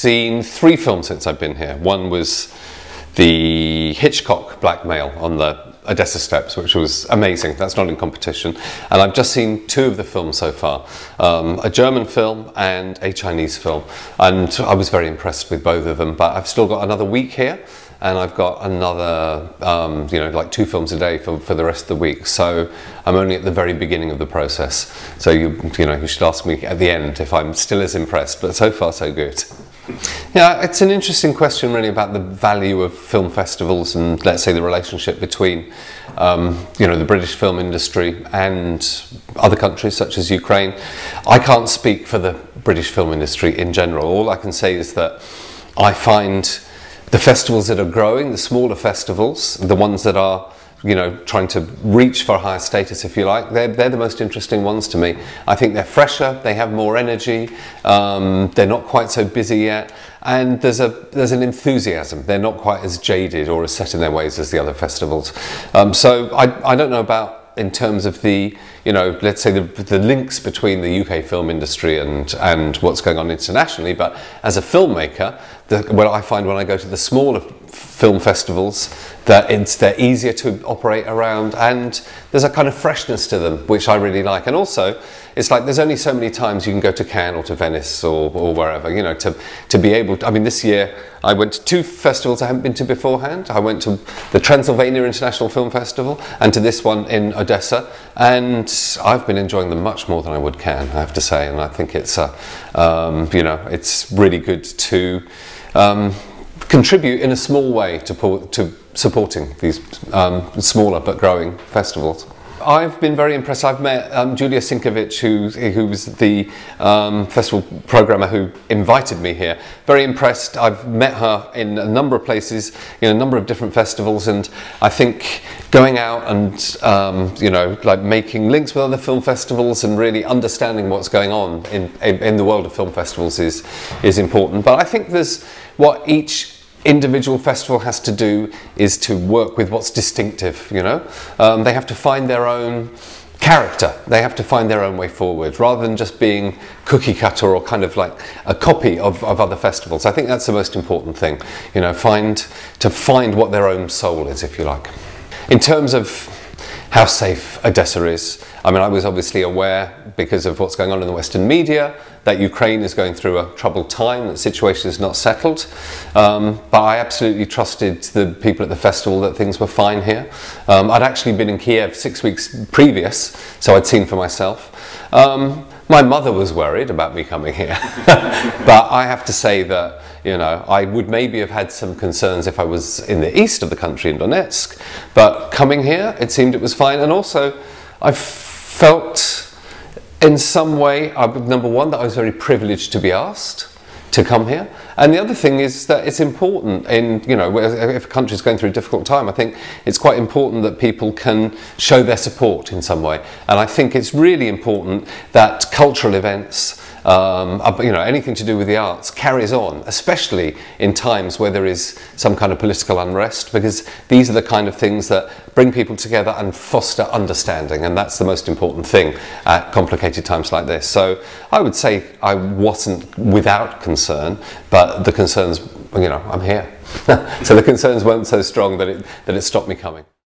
seen three films since I've been here. One was the Hitchcock Blackmail on the Odessa steps, which was amazing. That's not in competition. And I've just seen two of the films so far, a German film and a Chinese film. And I was very impressed with both of them, but I've still got another week here. And I've got another, you know, like two films a day for the rest of the week. So I'm only at the very beginning of the process. So you should ask me at the end if I'm still as impressed, but so far so good. Yeah, it's an interesting question really about the value of film festivals and let's say the relationship between, you know, the British film industry and other countries such as Ukraine. I can't speak for the British film industry in general. All I can say is that I find the festivals that are growing, the smaller festivals, the ones that are, you know, trying to reach for higher status, if you like, they're the most interesting ones to me. I think they're fresher, they have more energy, they're not quite so busy yet, and there's an enthusiasm. They're not quite as jaded or as set in their ways as the other festivals. So I don't know about in terms of the, you know, let's say the links between the UK film industry and what's going on internationally, but as a filmmaker, what I find when I go to the smaller film festivals, that they're easier to operate around, and there's a kind of freshness to them, which I really like. And also, it's like there's only so many times you can go to Cannes or to Venice or wherever, you know, to be able to, I mean, this year I went to two festivals I haven't been to beforehand. I went to the Transylvania International Film Festival and to this one in Odessa, and I've been enjoying them much more than I would Cannes, I have to say. And I think it's, you know, it's really good to contribute in a small way to supporting these smaller but growing festivals. I've been very impressed. I've met Julia Sinkovich, who was the festival programmer who invited me here. Very impressed. I've met her in a number of places, in a number of different festivals, and I think going out and, you know, like making links with other film festivals and really understanding what's going on in the world of film festivals is important. But I think there's what each individual festival has to do is to work with what's distinctive, you know. They have to find their own character, they have to find their own way forward, rather than just being cookie cutter or kind of like a copy of other festivals. I think that's the most important thing, you know, to find what their own soul is, if you like. In terms of how safe Odessa is, I mean, I was obviously aware, because of what's going on in the Western media, that Ukraine is going through a troubled time, that the situation is not settled. But I absolutely trusted the people at the festival that things were fine here. I'd actually been in Kiev 6 weeks previous, so I'd seen for myself. My mother was worried about me coming here, but I have to say that, you know, I would maybe have had some concerns if I was in the east of the country in Donetsk, but coming here, it seemed it was fine. And also, I felt in some way, number one, that I was very privileged to be asked to come here. And the other thing is that it's important in, you know, if a country's going through a difficult time, I think it's quite important that people can show their support in some way. And I think it's really important that cultural events, you know, anything to do with the arts carries on, especially in times where there is some kind of political unrest, because these are the kind of things that bring people together and foster understanding, and that's the most important thing at complicated times like this. So I would say I wasn't without concern, but the concerns, you know, I'm here. So the concerns weren't so strong that it stopped me coming.